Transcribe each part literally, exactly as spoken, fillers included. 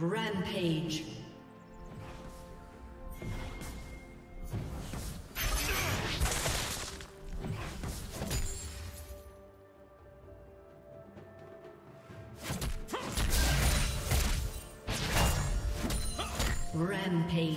Rampage. Rampage.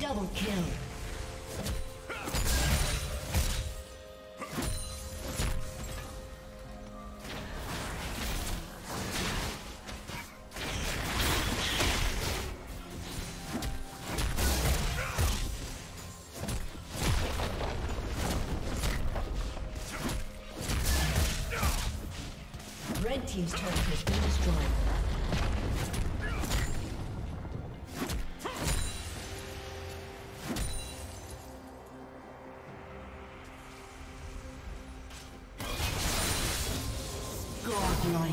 Double kill. Red team's turret has been destroyed. Like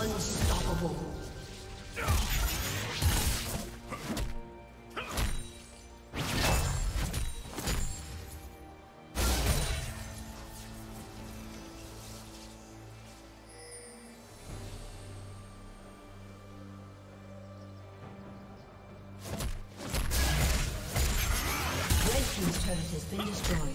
Unstoppable. Red team's turret has been destroyed.